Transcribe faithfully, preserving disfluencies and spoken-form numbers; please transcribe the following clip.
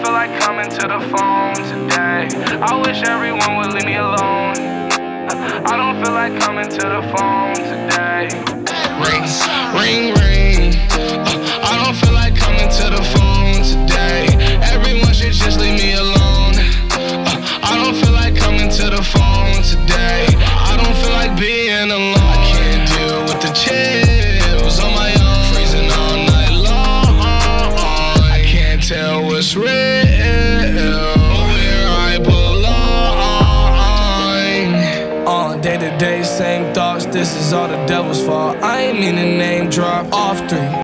didn't feel like coming to the phone today. I wish everyone would leave me alone. I don't feel like coming to the phone today. Ring, ring, ring. Uh, I don't feel like coming to the phone today. Everyone should just leave me alone. Uh, I don't feel like coming to the phone today. I don't feel like being alone. I can't deal with the chills on my own. Freezing all night long. I can't tell what's real. Day to day, same thoughts, this is all the devil's fault. I ain't mean to name drop off three.